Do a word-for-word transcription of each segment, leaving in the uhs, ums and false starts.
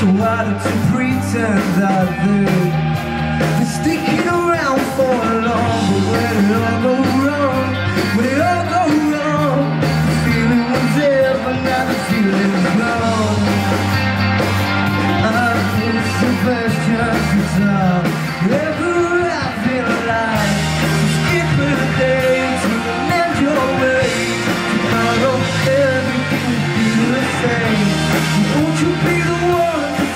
So why don't you pretend that they've been sticking around for a long, but where did it all go wrong? Where did it all go wrong? The feeling was there, but now the feeling is gone. I'm in Sebastian's guitar, wherever I feel alive. So skip a day to mend your way. Tomorrow everything will be the same. Won't you be the one?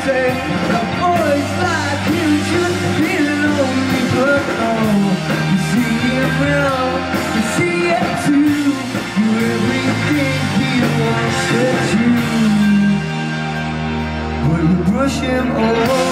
The boys like you should be lonely, but oh, you see it well, you see it too. You're everything he wants to do. Will you brush him off?